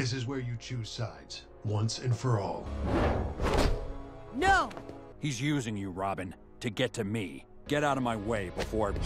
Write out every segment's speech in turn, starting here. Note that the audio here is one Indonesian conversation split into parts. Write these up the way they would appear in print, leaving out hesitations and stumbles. This is where you choose sides, once and for all. No! He's using you, Robin, to get to me. Get out of my way before...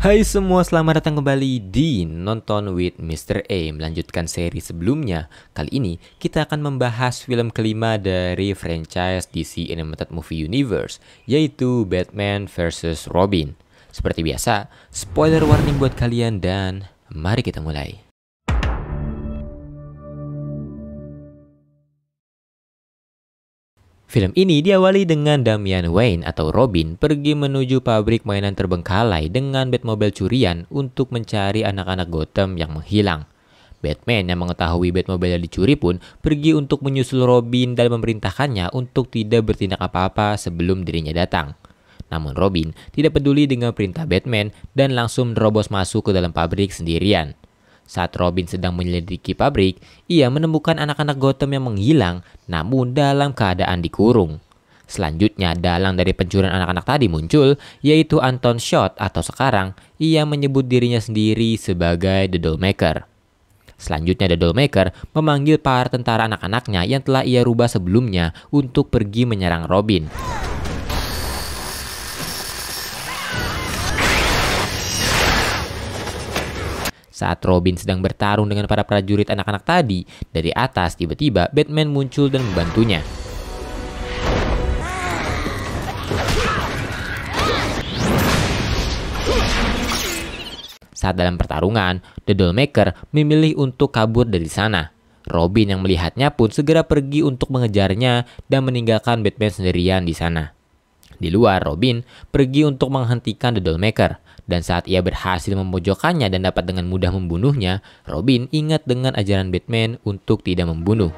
Hai semua, selamat datang kembali di Nonton with Mr. A. Melanjutkan seri sebelumnya, kali ini kita akan membahas film kelima dari franchise DC Animated Movie Universe, yaitu Batman versus Robin. Seperti biasa, spoiler warning buat kalian dan mari kita mulai. Film ini diawali dengan Damian Wayne atau Robin pergi menuju pabrik mainan terbengkalai dengan Batmobile curian untuk mencari anak-anak Gotham yang menghilang. Batman yang mengetahui Batmobile yang dicuri pun pergi untuk menyusul Robin dan memerintahkannya untuk tidak bertindak apa-apa sebelum dirinya datang. Namun Robin tidak peduli dengan perintah Batman dan langsung menerobos masuk ke dalam pabrik sendirian. Saat Robin sedang menyelidiki pabrik, ia menemukan anak-anak Gotham yang menghilang namun dalam keadaan dikurung. Selanjutnya, dalang dari pencurian anak-anak tadi muncul, yaitu Anton Shott atau sekarang ia menyebut dirinya sendiri sebagai The Dollmaker. Selanjutnya, The Dollmaker memanggil para tentara anak-anaknya yang telah ia rubah sebelumnya untuk pergi menyerang Robin. Saat Robin sedang bertarung dengan para prajurit anak-anak tadi, dari atas tiba-tiba Batman muncul dan membantunya. Saat dalam pertarungan, The Dollmaker memilih untuk kabur dari sana. Robin yang melihatnya pun segera pergi untuk mengejarnya dan meninggalkan Batman sendirian di sana. Di luar, Robin pergi untuk menghentikan The Dollmaker. Dan saat ia berhasil memojokkannya dan dapat dengan mudah membunuhnya, Robin ingat dengan ajaran Batman untuk tidak membunuh.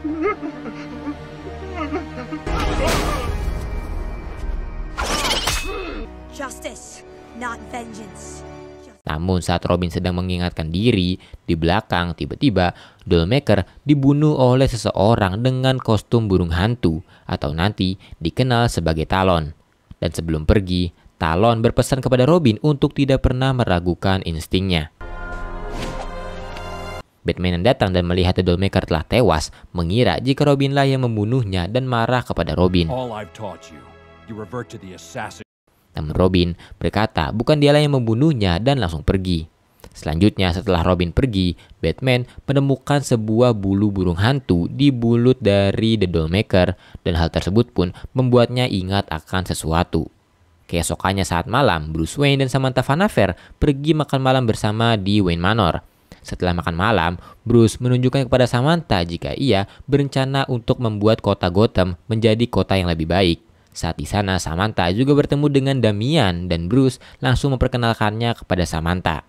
Justice, not vengeance. Namun saat Robin sedang mengingatkan diri, di belakang tiba-tiba Dollmaker dibunuh oleh seseorang dengan kostum burung hantu atau nanti dikenal sebagai Talon. Dan sebelum pergi, Talon berpesan kepada Robin untuk tidak pernah meragukan instingnya. Batman yang datang dan melihat The Dollmaker telah tewas, mengira jika Robinlah yang membunuhnya dan marah kepada Robin. Namun Robin berkata bukan dialah yang membunuhnya dan langsung pergi. Selanjutnya setelah Robin pergi, Batman menemukan sebuah bulu burung hantu di bulut dari The Dollmaker dan hal tersebut pun membuatnya ingat akan sesuatu. Keesokannya saat malam, Bruce Wayne dan Samantha Vanaver pergi makan malam bersama di Wayne Manor. Setelah makan malam, Bruce menunjukkan kepada Samantha jika ia berencana untuk membuat kota Gotham menjadi kota yang lebih baik. Saat di sana, Samantha juga bertemu dengan Damian dan Bruce langsung memperkenalkannya kepada Samantha.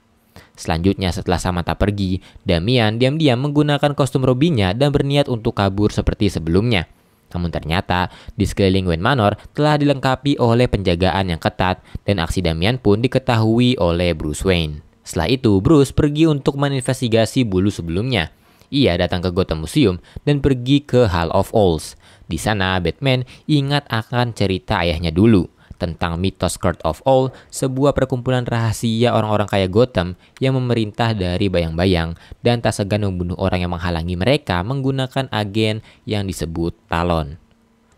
Selanjutnya setelah Samantha pergi, Damian diam-diam menggunakan kostum Robinnya dan berniat untuk kabur seperti sebelumnya. Namun ternyata, di sekeliling Wayne Manor telah dilengkapi oleh penjagaan yang ketat dan aksi Damian pun diketahui oleh Bruce Wayne. Setelah itu, Bruce pergi untuk menginvestigasi bulu sebelumnya. Ia datang ke Gotham Museum dan pergi ke Hall of Owls. Di sana, Batman ingat akan cerita ayahnya dulu tentang mitos Court of Owls, sebuah perkumpulan rahasia orang-orang kaya Gotham yang memerintah dari bayang-bayang dan tak segan membunuh orang yang menghalangi mereka menggunakan agen yang disebut Talon.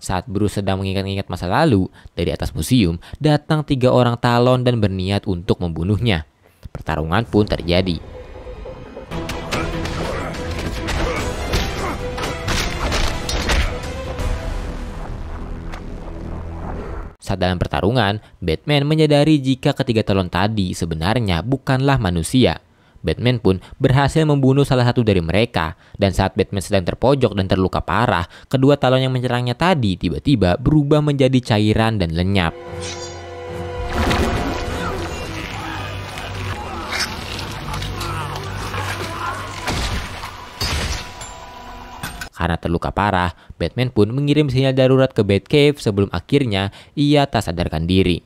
Saat Bruce sedang mengingat-ingat masa lalu, dari atas museum datang tiga orang Talon dan berniat untuk membunuhnya. Pertarungan pun terjadi. Saat dalam pertarungan, Batman menyadari jika ketiga Talon tadi sebenarnya bukanlah manusia. Batman pun berhasil membunuh salah satu dari mereka. Dan saat Batman sedang terpojok dan terluka parah, kedua Talon yang menyerangnya tadi tiba-tiba berubah menjadi cairan dan lenyap. Karena terluka parah, Batman pun mengirim sinyal darurat ke Batcave sebelum akhirnya ia tak sadarkan diri.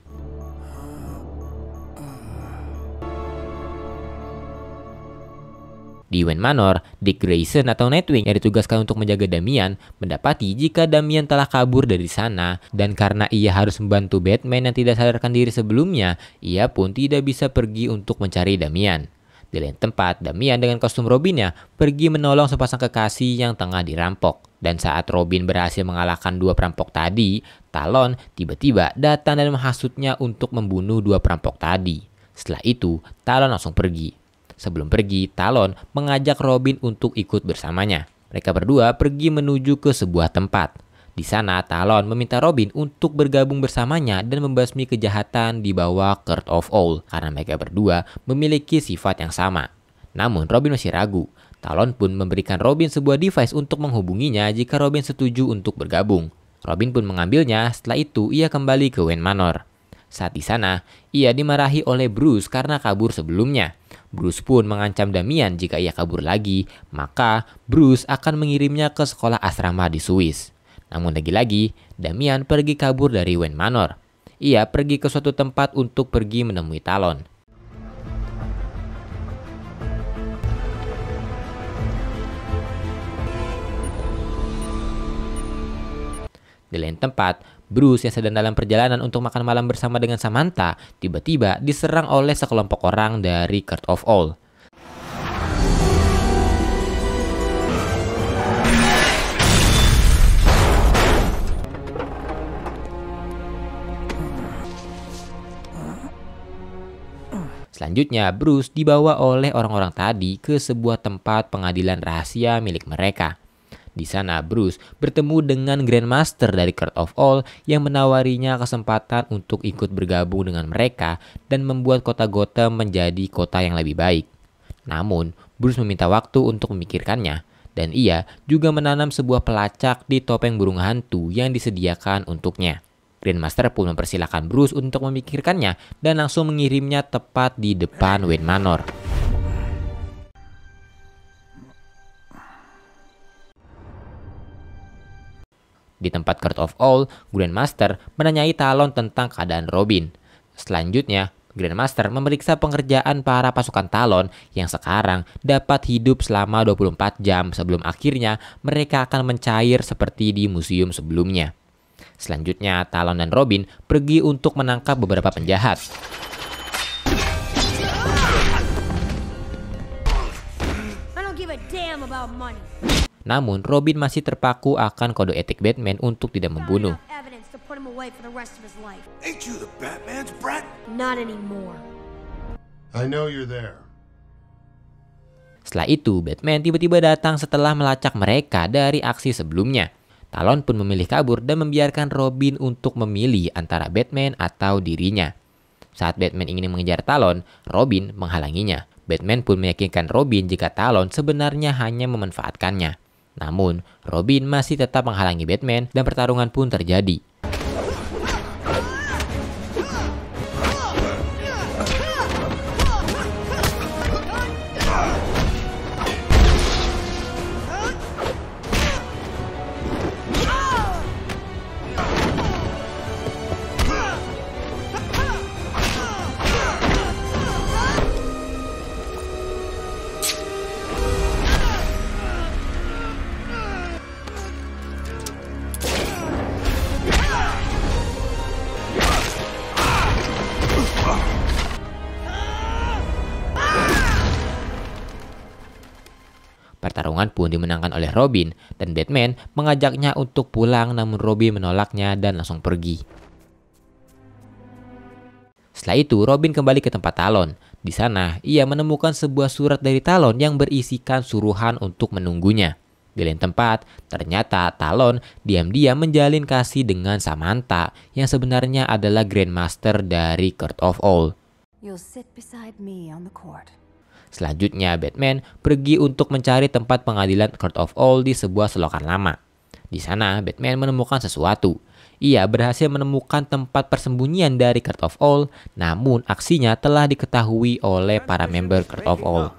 Di Wayne Manor, Dick Grayson atau Nightwing yang ditugaskan untuk menjaga Damian mendapati jika Damian telah kabur dari sana, dan karena ia harus membantu Batman yang tidak sadarkan diri sebelumnya, ia pun tidak bisa pergi untuk mencari Damian. Di lain tempat, Damian dengan kostum Robinnya pergi menolong sepasang kekasih yang tengah dirampok. Dan saat Robin berhasil mengalahkan dua perampok tadi, Talon tiba-tiba datang dan menghasutnya untuk membunuh dua perampok tadi. Setelah itu, Talon langsung pergi. Sebelum pergi, Talon mengajak Robin untuk ikut bersamanya. Mereka berdua pergi menuju ke sebuah tempat. Di sana, Talon meminta Robin untuk bergabung bersamanya dan membasmi kejahatan di bawah Court of Owls karena mereka berdua memiliki sifat yang sama. Namun, Robin masih ragu. Talon pun memberikan Robin sebuah device untuk menghubunginya jika Robin setuju untuk bergabung. Robin pun mengambilnya, setelah itu ia kembali ke Wayne Manor. Saat di sana, ia dimarahi oleh Bruce karena kabur sebelumnya. Bruce pun mengancam Damian jika ia kabur lagi, maka Bruce akan mengirimnya ke sekolah asrama di Swiss. Namun lagi-lagi, Damian pergi kabur dari Wayne Manor. Ia pergi ke suatu tempat untuk pergi menemui Talon. Di lain tempat, Bruce yang sedang dalam perjalanan untuk makan malam bersama dengan Samantha tiba-tiba diserang oleh sekelompok orang dari Court of Owls. Selanjutnya, Bruce dibawa oleh orang-orang tadi ke sebuah tempat pengadilan rahasia milik mereka. Di sana, Bruce bertemu dengan Grandmaster dari Court of Owls yang menawarinya kesempatan untuk ikut bergabung dengan mereka dan membuat kota Gotham menjadi kota yang lebih baik. Namun, Bruce meminta waktu untuk memikirkannya, dan ia juga menanam sebuah pelacak di topeng burung hantu yang disediakan untuknya. Grandmaster pun mempersilahkan Bruce untuk memikirkannya dan langsung mengirimnya tepat di depan Wayne Manor. Di tempat Court of Owls, Grandmaster menanyai Talon tentang keadaan Robin. Selanjutnya, Grandmaster memeriksa pengerjaan para pasukan Talon yang sekarang dapat hidup selama 24 jam sebelum akhirnya mereka akan mencair seperti di museum sebelumnya. Selanjutnya, Talon dan Robin pergi untuk menangkap beberapa penjahat. Namun, Robin masih terpaku akan kode etik Batman untuk tidak membunuh. Setelah itu, Batman tiba-tiba datang setelah melacak mereka dari aksi sebelumnya. Talon pun memilih kabur dan membiarkan Robin untuk memilih antara Batman atau dirinya. Saat Batman ingin mengejar Talon, Robin menghalanginya. Batman pun meyakinkan Robin jika Talon sebenarnya hanya memanfaatkannya. Namun, Robin masih tetap menghalangi Batman dan pertarungan pun terjadi. Pertarungan pun dimenangkan oleh Robin, dan Batman mengajaknya untuk pulang, namun Robin menolaknya dan langsung pergi. Setelah itu, Robin kembali ke tempat Talon. Di sana, ia menemukan sebuah surat dari Talon yang berisikan suruhan untuk menunggunya. Di lain tempat, ternyata Talon diam-diam menjalin kasih dengan Samantha, yang sebenarnya adalah Grandmaster dari Court of Owls. Selanjutnya, Batman pergi untuk mencari tempat pengadilan Court of Owls di sebuah selokan lama. Di sana, Batman menemukan sesuatu. Ia berhasil menemukan tempat persembunyian dari Court of Owls, namun aksinya telah diketahui oleh para member Court of Owls.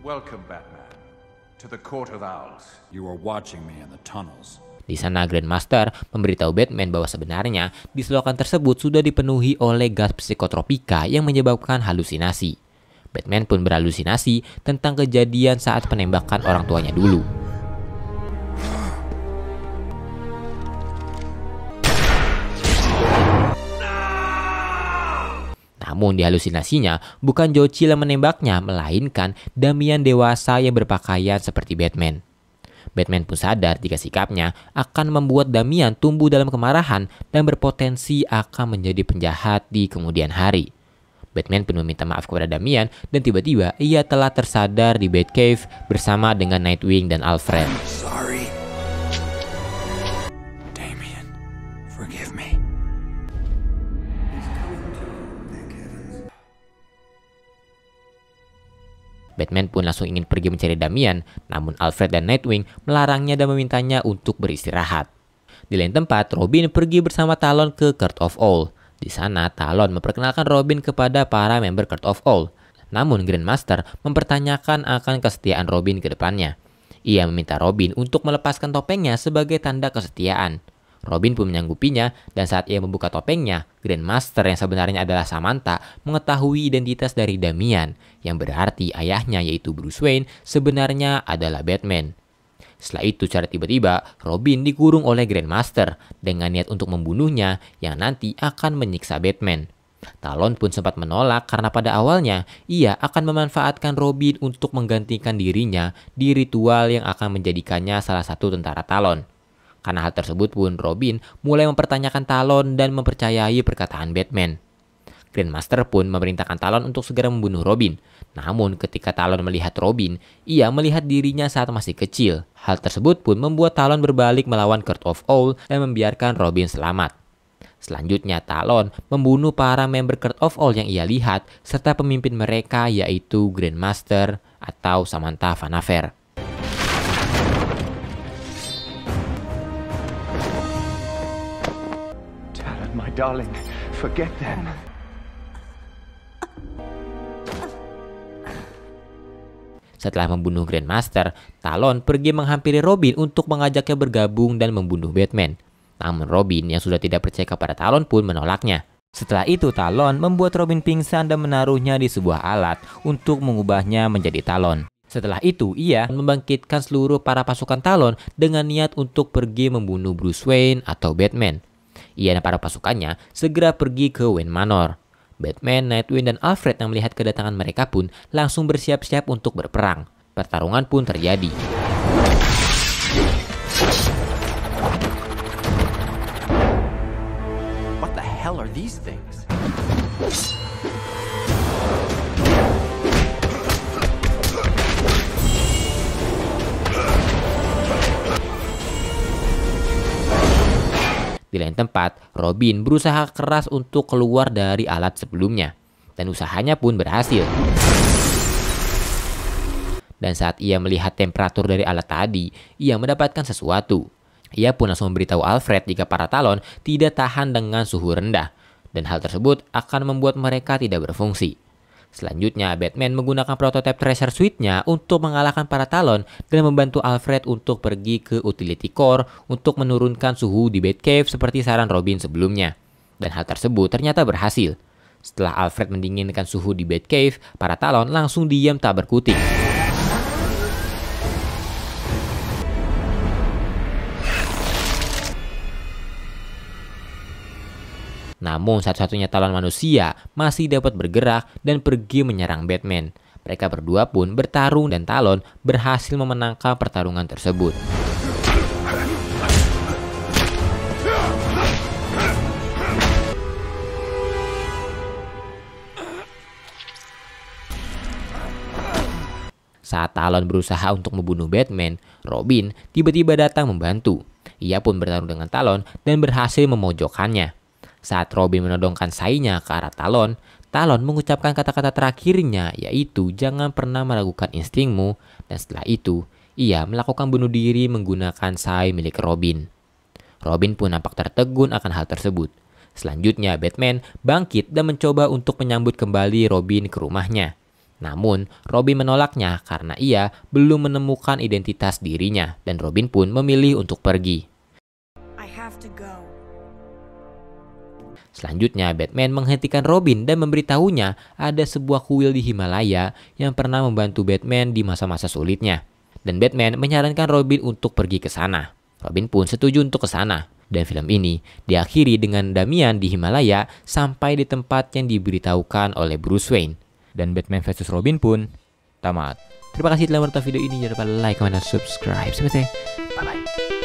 Welcome, Batman, to the Court of Owls. You are watching me in the tunnels. Di sana Grandmaster memberitahu Batman bahwa sebenarnya dislokan tersebut sudah dipenuhi oleh gas psikotropika yang menyebabkan halusinasi. Batman pun berhalusinasi tentang kejadian saat penembakan orang tuanya dulu. Namun di halusinasinya bukan Joe yang menembaknya, melainkan Damian dewasa yang berpakaian seperti Batman. Batman pun sadar jika sikapnya akan membuat Damian tumbuh dalam kemarahan dan berpotensi akan menjadi penjahat di kemudian hari. Batman pun meminta maaf kepada Damian dan tiba-tiba ia telah tersadar di Batcave bersama dengan Nightwing dan Alfred. Sorry. Damian, forgive me. Batman pun langsung ingin pergi mencari Damian, namun Alfred dan Nightwing melarangnya dan memintanya untuk beristirahat. Di lain tempat, Robin pergi bersama Talon ke Court of Owls. Di sana, Talon memperkenalkan Robin kepada para member Court of Owls. Namun, Grandmaster mempertanyakan akan kesetiaan Robin ke depannya. Ia meminta Robin untuk melepaskan topengnya sebagai tanda kesetiaan. Robin pun menyanggupinya, dan saat ia membuka topengnya, Grandmaster yang sebenarnya adalah Samantha mengetahui identitas dari Damian, yang berarti ayahnya yaitu Bruce Wayne sebenarnya adalah Batman. Setelah itu secara tiba-tiba Robin dikurung oleh Grandmaster dengan niat untuk membunuhnya yang nanti akan menyiksa Batman. Talon pun sempat menolak karena pada awalnya ia akan memanfaatkan Robin untuk menggantikan dirinya di ritual yang akan menjadikannya salah satu tentara Talon. Karena hal tersebut pun Robin mulai mempertanyakan Talon dan mempercayai perkataan Batman. Grandmaster pun memerintahkan Talon untuk segera membunuh Robin. Namun ketika Talon melihat Robin, ia melihat dirinya saat masih kecil. Hal tersebut pun membuat Talon berbalik melawan Court of Owls dan membiarkan Robin selamat. Selanjutnya Talon membunuh para member Court of Owls yang ia lihat serta pemimpin mereka yaitu Grandmaster atau Samantha Vanaver. Talon, my darling, forget them. Setelah membunuh Grandmaster, Talon pergi menghampiri Robin untuk mengajaknya bergabung dan membunuh Batman. Namun Robin yang sudah tidak percaya kepada Talon pun menolaknya. Setelah itu Talon membuat Robin pingsan dan menaruhnya di sebuah alat untuk mengubahnya menjadi Talon. Setelah itu ia membangkitkan seluruh para pasukan Talon dengan niat untuk pergi membunuh Bruce Wayne atau Batman. Ia dan para pasukannya segera pergi ke Wayne Manor. Batman, Nightwing, dan Alfred yang melihat kedatangan mereka pun langsung bersiap-siap untuk berperang. Pertarungan pun terjadi. What the hell are these things? Di lain tempat, Robin berusaha keras untuk keluar dari alat sebelumnya, dan usahanya pun berhasil. Dan saat ia melihat temperatur dari alat tadi, ia mendapatkan sesuatu. Ia pun langsung memberitahu Alfred jika para Talon tidak tahan dengan suhu rendah, dan hal tersebut akan membuat mereka tidak berfungsi. Selanjutnya, Batman menggunakan prototipe Treasure Suite-nya untuk mengalahkan para Talon dan membantu Alfred untuk pergi ke Utility Core untuk menurunkan suhu di Batcave seperti saran Robin sebelumnya. Dan hal tersebut ternyata berhasil. Setelah Alfred mendinginkan suhu di Batcave, para Talon langsung diam tak berkutik. Namun satu-satunya Talon manusia masih dapat bergerak dan pergi menyerang Batman. Mereka berdua pun bertarung dan Talon berhasil memenangkan pertarungan tersebut. Saat Talon berusaha untuk membunuh Batman, Robin tiba-tiba datang membantu. Ia pun bertarung dengan Talon dan berhasil memojokkannya. Saat Robin menodongkan sainya ke arah Talon, Talon mengucapkan kata-kata terakhirnya yaitu jangan pernah meragukan instingmu, dan setelah itu ia melakukan bunuh diri menggunakan sai milik Robin. Robin pun nampak tertegun akan hal tersebut. Selanjutnya Batman bangkit dan mencoba untuk menyambut kembali Robin ke rumahnya. Namun Robin menolaknya karena ia belum menemukan identitas dirinya dan Robin pun memilih untuk pergi. Selanjutnya, Batman menghentikan Robin dan memberitahunya ada sebuah kuil di Himalaya yang pernah membantu Batman di masa-masa sulitnya. Dan Batman menyarankan Robin untuk pergi ke sana. Robin pun setuju untuk ke sana. Dan film ini diakhiri dengan Damian di Himalaya sampai di tempat yang diberitahukan oleh Bruce Wayne. Dan Batman vs Robin pun tamat. Terima kasih telah menonton video ini. Jangan lupa like, comment, dan subscribe. Sampai jumpa. Bye-bye.